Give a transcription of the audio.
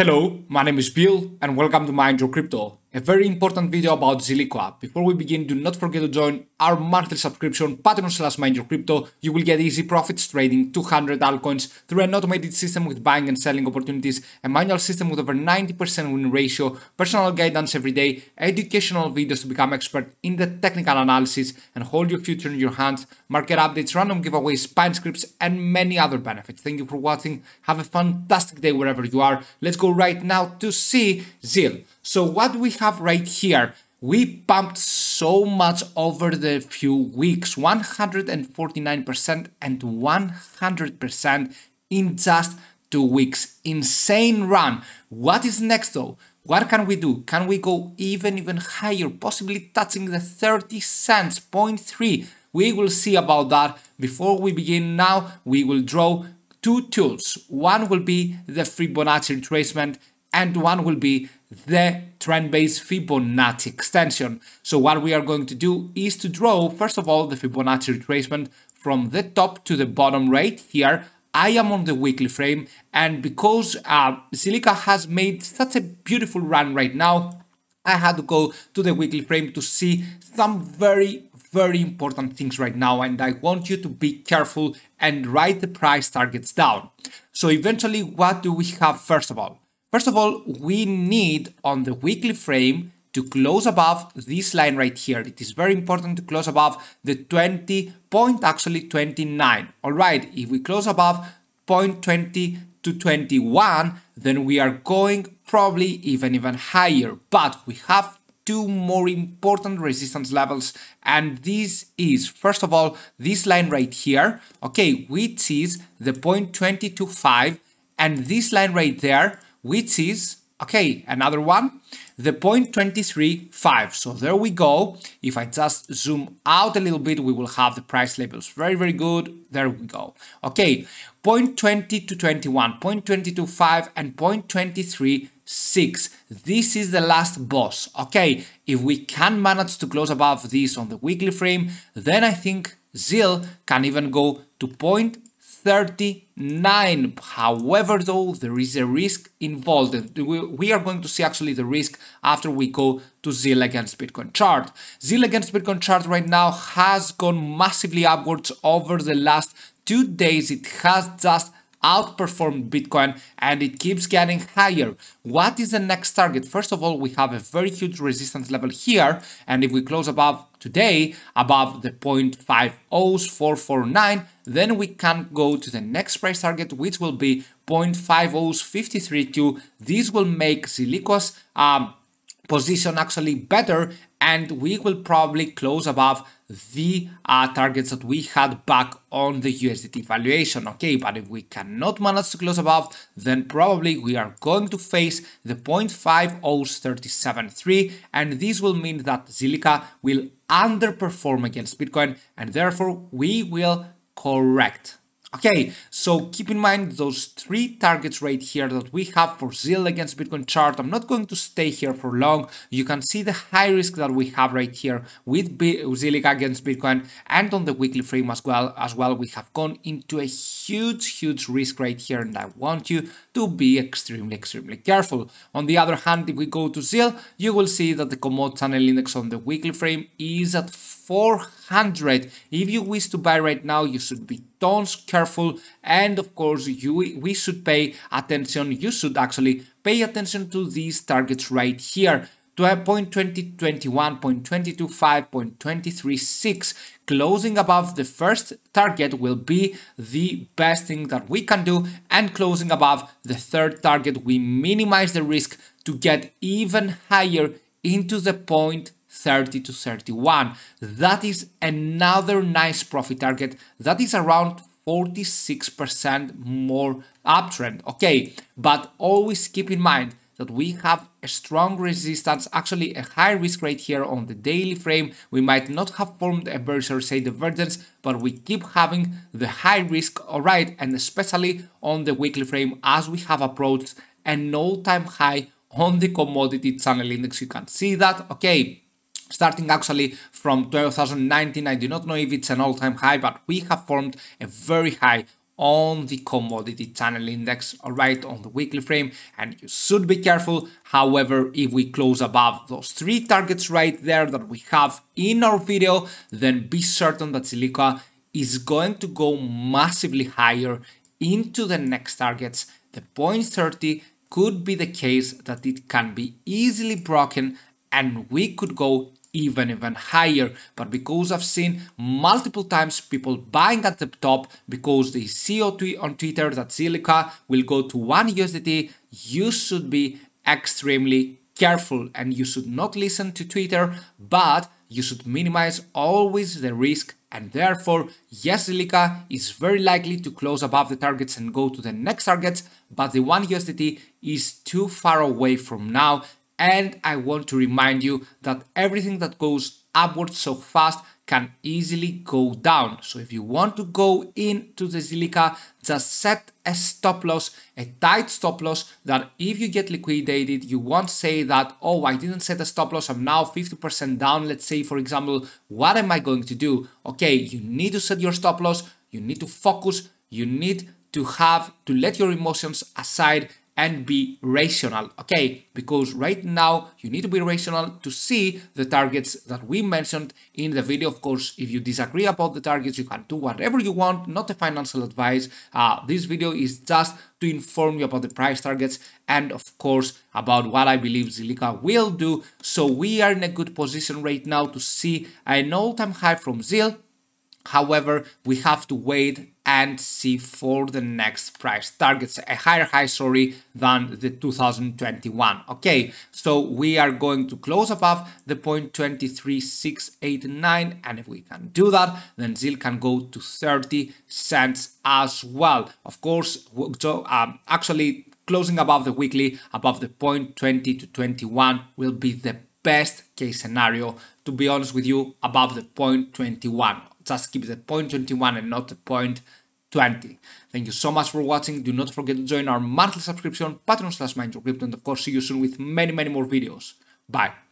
Hello, my name is Bill and welcome to MindYourCrypto, a very important video about Zilliqa. Before we begin, do not forget to join our monthly subscription, patreon.com/MindYourCrypto. You will get easy profits trading 200 altcoins through an automated system with buying and selling opportunities, a manual system with over 90% win ratio, personal guidance every day, educational videos to become expert in the technical analysis and hold your future in your hands, market updates, random giveaways, spine scripts, and many other benefits. Thank you for watching. Have a fantastic day wherever you are. Let's go right now to see ZIL. So what we have right here, we pumped so much over the few weeks, 149% and 100% in just 2 weeks. Insane run. What is next though? What can we do? Can we go even higher, possibly touching the 30 cents, 0.3? We will see about that. Before we begin now, we will draw two tools. One will be the Fibonacci retracement and one will be the trend-based Fibonacci extension. So what we are going to do is to draw, first of all, the Fibonacci retracement from the top to the bottom right here. I am on the weekly frame, and because Zilliqa has made such a beautiful run right now, I had to go to the weekly frame to see some very important things right now, and I want you to be careful and write the price targets down. So eventually, what do we have first of all? First of all, we need on the weekly frame to close above this line right here. It is very important to close above the 20 point, actually 29. All right, if we close above 0.20 to 21, then we are going probably even higher, but we have two more important resistance levels, and this is first of all this line right here, okay, which is the 0.225, and this line right there, which is, okay, another one, the 0.235. So there we go. If I just zoom out a little bit, we will have the price labels. Very good. There we go. Okay, 0.20 to 21, 0.225 and 0.236. This is the last boss. Okay, if we can manage to close above this on the weekly frame, then I think ZIL can even go to 0.39. However, though, there is a risk involved. We are going to see actually the risk after we go to ZIL against Bitcoin chart. ZIL against Bitcoin chart right now has gone massively upwards over the last 2 days. It has just outperformed Bitcoin and it keeps getting higher. What is the next target? First of all, we have a very huge resistance level here, and if we close above today, above the 0.50449, then we can go to the next price target, which will be 0.50532. This will make Zilliqa's position actually better, and we will probably close above the targets that we had back on the USDT valuation, okay? But if we cannot manage to close above, then probably we are going to face the 0.50373, and this will mean that Zilliqa will underperform against Bitcoin, and therefore we will correct. Okay, so keep in mind those three targets right here that we have for ZIL against Bitcoin chart. I'm not going to stay here for long. You can see the high risk that we have right here with Zilliqa against Bitcoin, and on the weekly frame as well. We have gone into a huge risk right here, and I want you to be extremely careful. On the other hand, if we go to ZIL, you will see that the Commodity Channel Index on the weekly frame is at 400. If you wish to buy right now, you should be tons careful, and of course we should pay attention. You should actually pay attention to these targets right here, 0.20, 21, 0.225, 0.236. Closing above the first target will be the best thing that we can do, and closing above the third target, we minimize the risk to get even higher into the 0.30 to 31. That is another nice profit target that is around 46% more uptrend, okay? But always keep in mind that we have a strong resistance, actually a high risk right here on the daily frame. We might not have formed a bearish or say divergence, but we keep having the high risk, all right? And especially on the weekly frame, as we have approached an all-time high on the Commodity Channel Index. You can see that, okay? Starting actually from 12,019, I do not know if it's an all-time high, but we have formed a very high on the Commodity Channel Index, all right, on the weekly frame, and you should be careful. However, if we close above those three targets right there that we have in our video, then be certain that Zilliqa is going to go massively higher into the next targets. The 0.30 could be the case that it can be easily broken and we could go even higher, but because I've seen multiple times people buying at the top because they see on Twitter that Zilliqa will go to 1 USDT, you should be extremely careful and you should not listen to Twitter, but you should minimize always the risk, and therefore, yes, Zilliqa is very likely to close above the targets and go to the next targets, but the 1 USDT is too far away from now. And I want to remind you that everything that goes upwards so fast can easily go down. So if you want to go into the Zilliqa, just set a stop loss, a tight stop loss, that if you get liquidated, you won't say that, oh, I didn't set a stop loss, I'm now 50% down, let's say, for example, what am I going to do? Okay, you need to set your stop loss, you need to focus, you need to have to let your emotions aside and be rational, okay? Because right now you need to be rational to see the targets that we mentioned in the video. Of course, if you disagree about the targets, you can do whatever you want, not a financial advice. This video is just to inform you about the price targets and of course about what I believe Zilliqa will do. So we are in a good position right now to see an all-time high from ZIL. However, we have to wait and see for the next price targets, a higher high, sorry, than the 2021. Okay, so we are going to close above the 0.23689, and if we can do that, then ZIL can go to 30 cents as well. Of course, so actually closing above the weekly, above the 0.20 to 21 will be the best case scenario, to be honest with you, above the 0.21. Just keep the 0.21 and not the 0.20. Thank you so much for watching. Do not forget to join our monthly subscription, Patreon/MindYourCrypto, and of course see you soon with many more videos. Bye.